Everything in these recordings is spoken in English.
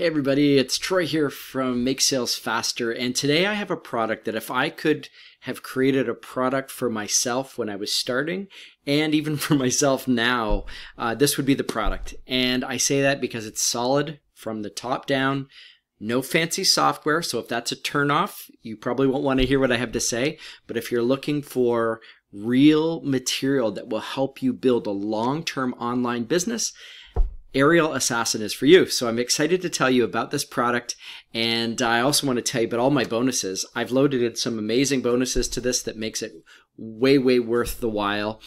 Hey everybody, it's Troy here from Make Sales Faster, and today I have a product that if I could have created a product for myself when I was starting, and even for myself now, this would be the product. And I say that because it's solid from the top down, no fancy software, so if that's a turnoff, you probably won't want to hear what I have to say, but if you're looking for real material that will help you build a long-term online business, Aerial Assassin is for you. So I'm excited to tell you about this product, and I also want to tell you about all my bonuses. I've loaded in some amazing bonuses to this that makes it way worth the while.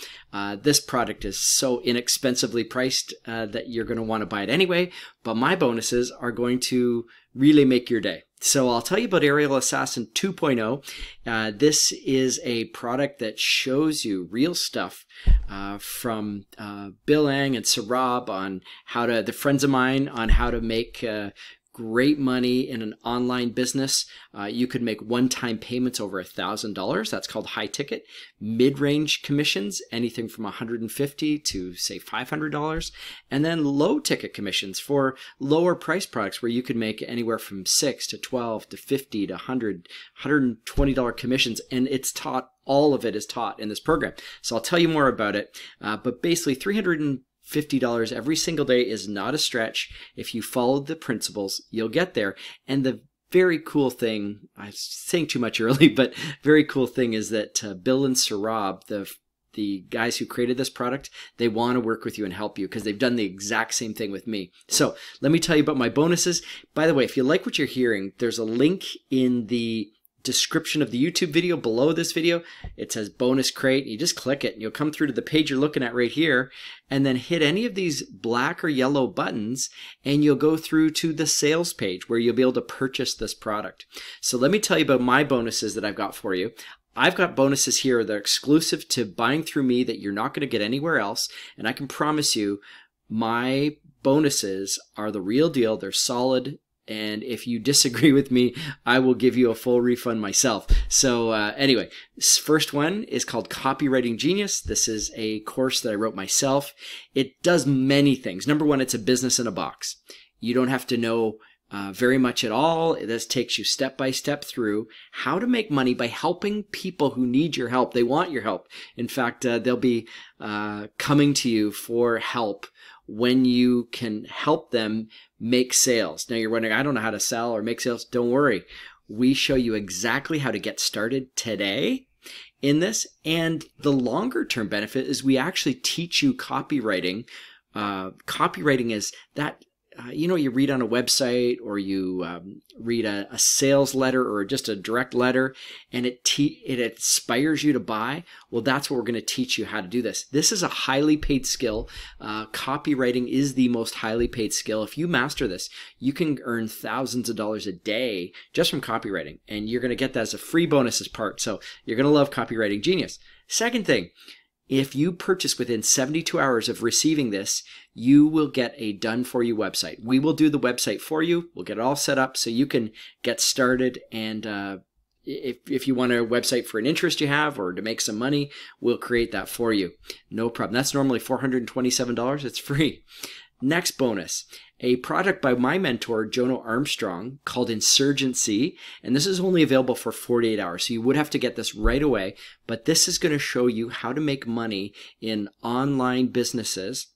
This product is so inexpensively priced that you're going to want to buy it anyway, but my bonuses are going to really make your day. So I'll tell you about Aerial Assassin 2.0. This is a product that shows you real stuff from Bill Ang and Saurabh on how to, friends of mine, on how to make great money in an online business. You could make one-time payments over $1,000. That's called high ticket. Mid-range commissions, anything from $150 to say $500. And then low ticket commissions for lower price products where you could make anywhere from $6 to $12 to $50 to $100, $120 commissions. And it's taught, all of it is taught in this program. So I'll tell you more about it. But basically $350 every single day is not a stretch. If you follow the principles, you'll get there. And the very cool thing, I'm saying too much early, but very cool thing is that Bill and Saurabh, the guys who created this product, they want to work with you and help you because they've done the exact same thing with me. So let me tell you about my bonuses. By the way, if you like what you're hearing, there's a link in the description of the YouTube video below this video. It says bonus crate. You just click it and you'll come through to the page you're looking at right here, and then hit any of these black or yellow buttons and you'll go through to the sales page where you'll be able to purchase this product. So let me tell you about my bonuses that I've got for you. I've got bonuses here that are exclusive to buying through me that you're not going to get anywhere else, and I can promise you my bonuses are the real deal. They're solid. And if you disagree with me, I will give you a full refund myself. So anyway, this first one is called Copywriting Genius. This is a course that I wrote myself. It does many things. Number one, it's a business in a box. You don't have to know very much at all. This takes you step by step through how to make money by helping people who need your help. They want your help. In fact, they'll be coming to you for help when you can help them make sales. Now you're wondering, I don't know how to sell or make sales. Don't worry. We show you exactly how to get started today in this. And the longer term benefit is we actually teach you copywriting. Copywriting is that, you know, you read on a website or you read a sales letter or just a direct letter, and it inspires you to buy. Well, that's what we're going to teach you how to do this. This is a highly paid skill. Copywriting is the most highly paid skill. If you master this, you can earn thousands of dollars a day just from copywriting, and you're going to get that as a free bonus as part. So you're going to love Copywriting Genius. Second thing, if you purchase within 72 hours of receiving this, you will get a done-for-you website. We will do the website for you. We'll get it all set up so you can get started. And if you want a website for an interest you have or to make some money, we'll create that for you. No problem. That's normally $427. It's free. Next bonus, a product by my mentor, Jono Armstrong, called Insurgency, and this is only available for 48 hours, so you would have to get this right away, but this is going to show you how to make money in online businesses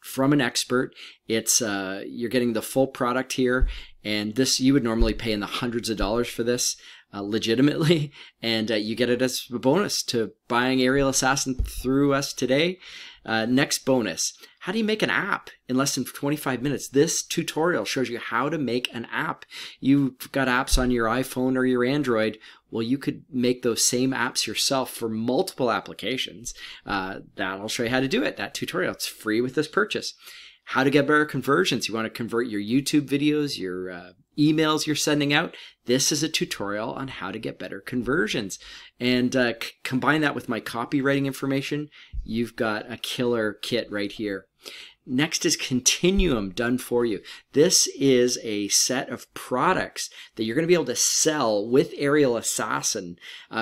from an expert. It's you're getting the full product here, and this you would normally pay in the hundreds of dollars for this legitimately, and you get it as a bonus to buying Aerial Assassin through us today. Next bonus, how do you make an app in less than 25 minutes? This tutorial shows you how to make an app. You've got apps on your iPhone or your Android. Well, you could make those same apps yourself for multiple applications. That'll show you how to do it. That tutorial, it's free with this purchase. How to get better conversions. You want to convert your YouTube videos, your emails you're sending out. This is a tutorial on how to get better conversions. And combine that with my copywriting information. You've got a killer kit right here. Next is Continuum, done for you. This is a set of products that you're going to be able to sell with Aerial Assassin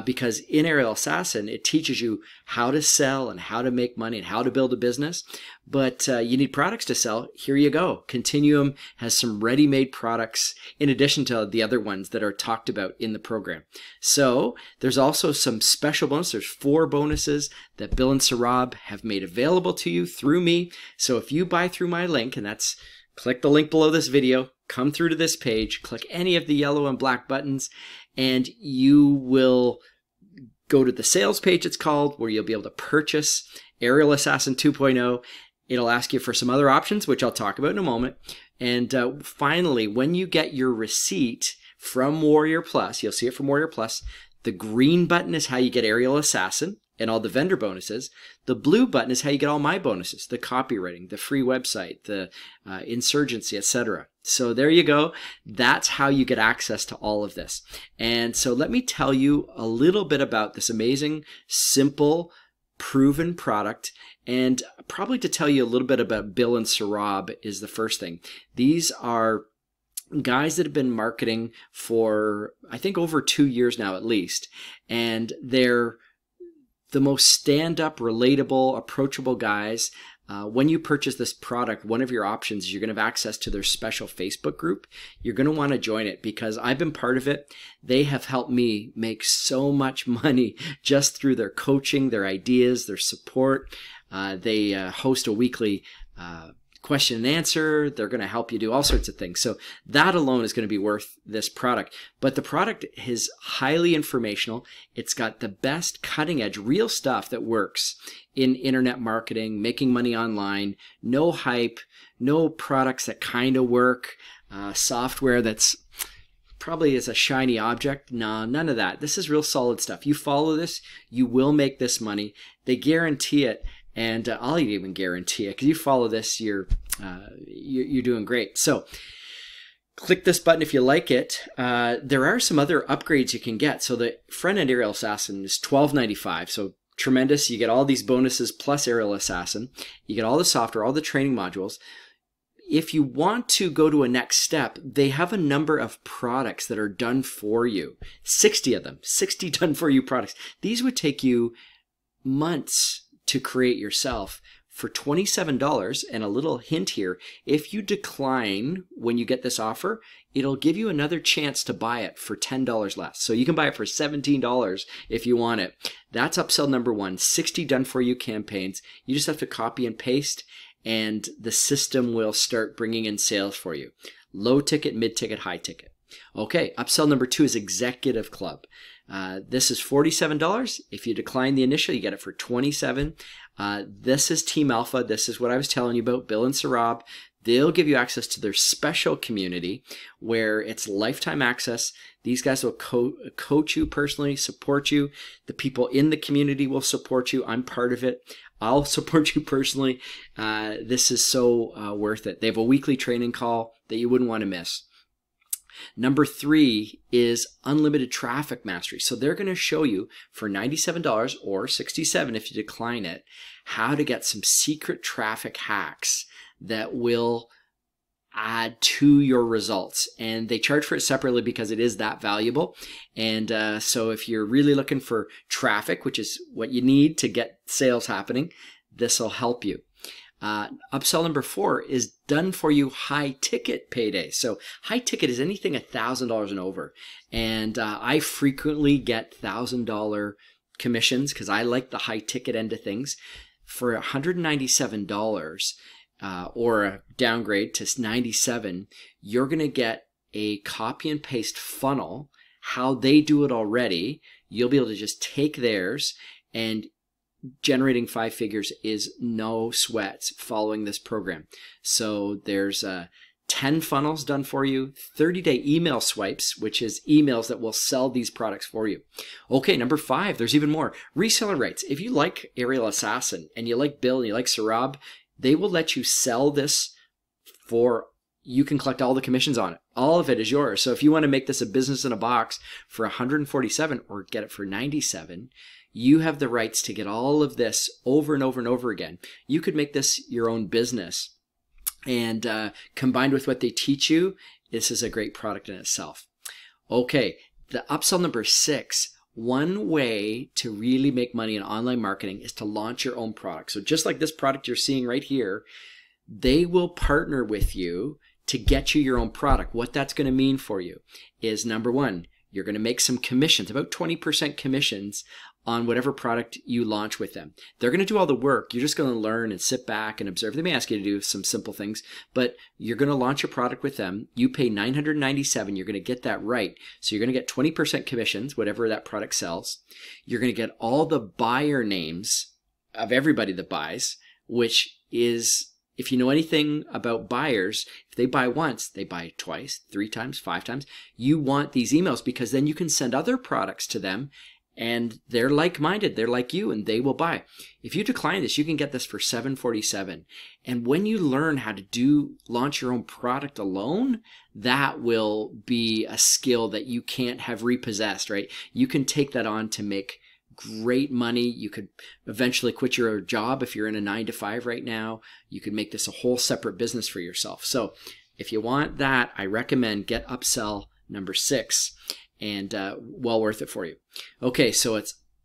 because in Aerial Assassin, it teaches you how to sell and how to make money and how to build a business, but you need products to sell. Here you go. Continuum has some ready-made products in addition to the other ones that are talked about in the program. So there's also some special bonuses. There's 4 bonuses that Bill and Saurabh have made available to you through me. So if you buy through my link, and that's click the link below this video, come through to this page, click any of the yellow and black buttons, and you will go to the sales page, it's called, where you'll be able to purchase Aerial Assassin 2.0. It'll ask you for some other options, which I'll talk about in a moment. And finally, when you get your receipt from Warrior Plus, you'll see it from Warrior Plus, the green button is how you get Aerial Assassin and all the vendor bonuses. The blue button is how you get all my bonuses, the copywriting, the free website, the Insurgency, etc. So there you go. That's how you get access to all of this. And so let me tell you a little bit about this amazing, simple, proven product, and probably to tell you a little bit about Bill and Saurabh is the first thing. These are guys that have been marketing for, I think, over 2 years now at least, and they're the most stand-up, relatable, approachable guys. When you purchase this product, one of your options is you're going to have access to their special Facebook group. You're going to want to join it because I've been part of it. They have helped me make so much money just through their coaching, their ideas, their support. They host a weekly question and answer. They're going to help you do all sorts of things. So that alone is going to be worth this product. But the product is highly informational. It's got the best cutting edge, real stuff that works in internet marketing, making money online, no hype, no products that kind of work, software that's probably is a shiny object. No, none of that. This is real solid stuff. You follow this, you will make this money. They guarantee it. And I'll even guarantee it, because you follow this, you're doing great. So click this button if you like it. There are some other upgrades you can get. So the front-end Aerial Assassin is $12.95, so tremendous. You get all these bonuses plus Aerial Assassin. You get all the software, all the training modules. If you want to go to a next step, they have a number of products that are done for you, 60 of them, 60 done-for-you products. These would take you months to create yourself for $27. And a little hint here, if you decline when you get this offer, it'll give you another chance to buy it for $10 less. So you can buy it for $17 if you want it. That's upsell number one, 60 done-for-you campaigns. You just have to copy and paste, and the system will start bringing in sales for you. Low ticket, mid ticket, high ticket. Okay, upsell number two is Executive Club. This is $47. If you decline the initial, you get it for $27. This is Team Alpha. This is what I was telling you about, Bill and Saurabh. They'll give you access to their special community where it's lifetime access. These guys will coach you personally, support you. The people in the community will support you. I'm part of it. I'll support you personally. This is so worth it. They have a weekly training call that you wouldn't want to miss. Number three is Unlimited Traffic Mastery. So they're going to show you for $97 or $67 if you decline it, how to get some secret traffic hacks that will add to your results. And they charge for it separately because it is that valuable. And so if you're really looking for traffic, which is what you need to get sales happening, this will help you. Upsell number four is done-for-you high-ticket payday. So high-ticket is anything $1,000 and over. And I frequently get $1,000 commissions because I like the high-ticket end of things. For $197 or a downgrade to $97, you're going to get a copy and paste funnel, how they do it already. You'll be able to just take theirs, and generating 5 figures is no sweat following this program. So there's 10 funnels done for you, 30-day email swipes, which is emails that will sell these products for you. Okay, number 5, there's even more. Reseller rights. If you like Aerial Assassin and you like Bill and you like Saurabh, they will let you sell this for, you can collect all the commissions on it. All of it is yours. So if you want to make this a business in a box for $147 or get it for $97, you have the rights to get all of this over and over and over again. You could make this your own business. And combined with what they teach you, this is a great product in itself. Okay, the upsell number 6, One way to really make money in online marketing is to launch your own product. So just like this product you're seeing right here, they will partner with you to get you your own product. What that's going to mean for you is, number one, you're going to make some commissions, about 20% commissions on whatever product you launch with them. They're going to do all the work. You're just going to learn and sit back and observe. They may ask you to do some simple things, but you're going to launch a product with them. You pay $997. You're going to get that right. So you're going to get 20% commissions, whatever that product sells. You're going to get all the buyer names of everybody that buys, which is, if you know anything about buyers, if they buy once, they buy twice, three times, five times. You want these emails because then you can send other products to them and they're like-minded, they're like you, and they will buy. If you decline this, you can get this for $747. And when you learn how to launch your own product alone, that will be a skill that you can't have repossessed, right? You can take that on to make great money. You could eventually quit your job if you're in a 9-to-5 right now. You could make this a whole separate business for yourself. So if you want that, I recommend Get Upsell number 6, and well worth it for you. Okay, so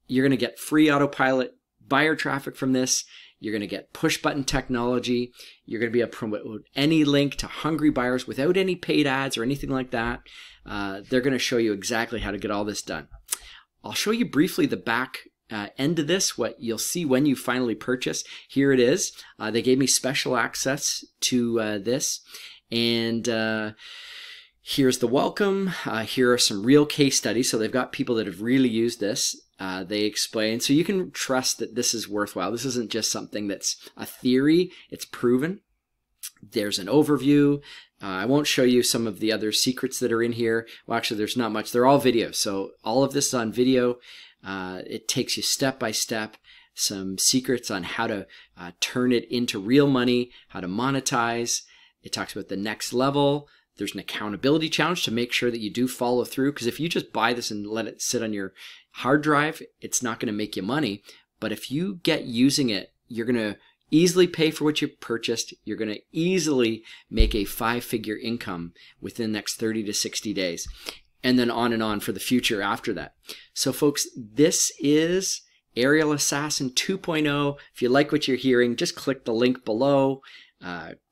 you're going to get free autopilot buyer traffic from this. You're going to get push button technology. You're going to be able to promote any link to hungry buyers without any paid ads or anything like that. They're going to show you exactly how to get all this done. I'll show you briefly the back end of this, what you'll see when you finally purchase. Here it is. They gave me special access to this. And here's the welcome. Here are some real case studies. So they've got people that have really used this. They explain. So you can trust that this is worthwhile. This isn't just something that's a theory. It's proven. There's an overview. I won't show you some of the other secrets that are in here. Well, actually, there's not much. They're all video. So all of this is on video. It takes you step by step, some secrets on how to turn it into real money, how to monetize. It talks about the next level. There's an accountability challenge to make sure that you do follow through, because if you just buy this and let it sit on your hard drive, it's not going to make you money. But if you get using it, you're going to easily pay for what you purchased. You're going to easily make a 5-figure income within the next 30 to 60 days, and then on for the future after that. So folks, this is Aerial Assassin 2.0. If you like what you're hearing, just click the link below.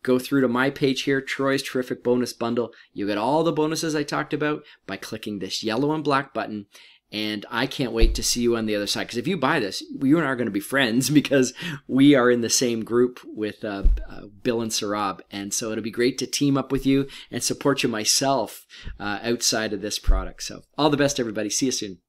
Go through to my page here, Troy's Terrific Bonus Bundle. You get all the bonuses I talked about by clicking this yellow and black button. And I can't wait to see you on the other side. Because if you buy this, you and I are going to be friends, because we are in the same group with Bill and Saurabh. And so it'll be great to team up with you and support you myself outside of this product. So all the best, everybody. See you soon.